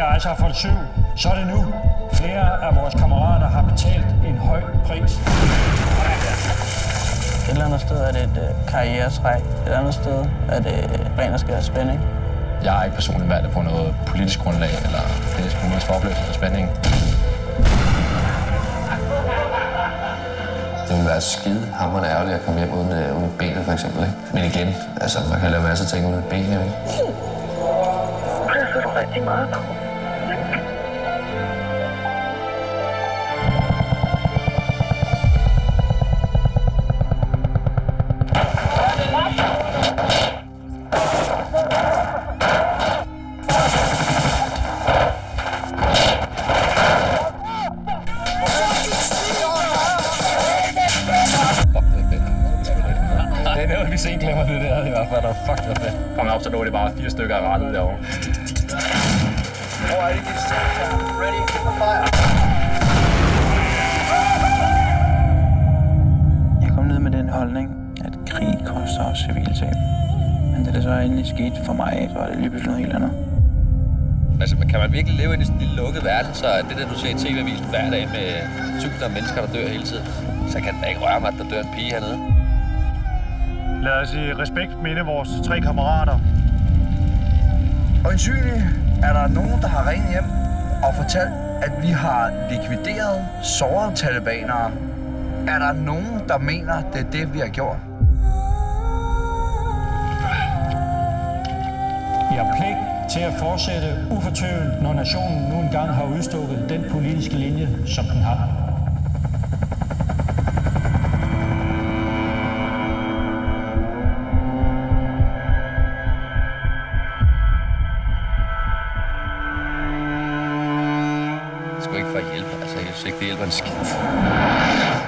flere rejser har fået 7, så er det nu. Flere af vores kammerater har betalt en høj pris. Et eller andet sted er det et karrieretræk. Et andet sted er det ren og skær spænding. Jeg har ikke personligt valgt på noget politisk grundlag eller politisk muligheds for oplevelse af spænding. Det ville være skidehammerende ærgerligt at komme hjem uden benet, for eksempel. Ikke? Men igen, altså, man kan lave masser af ting uden benet, ikke? Det ser du rigtig meget på. Det er noget, vi sent glemmer det der, i hvert fald, der fuck det fedt. Kom op, så lå det bare 4 stykker af rattet derovre. Alright, get started. Ready for fire. Jeg kom ned med den holdning, at krig koster os civiltab. Men da det så endelig skete for mig, så var det lige pludselig noget helt andet. Altså, kan man virkelig leve i sådan en lille lukket verden, så det der, du ser i TV-avisen hver dag med tusinder af mennesker, der dør hele tiden, så kan det ikke røre mig, at der dør en pige hernede. Lad os i respekt minde vores 3 kammerater. Øjensynligt er der nogen, der har ringet hjem og fortalt, at vi har likvideret sårede talibanere. Er der nogen, der mener, det er det, vi har gjort? Vi har pligt til at fortsætte ufortøvet, når nationen nu engang har udstukket den politiske linje, som den har. Det er sgu ikke for at hjælpe, altså jeg synes ikke, det hjælper en skid.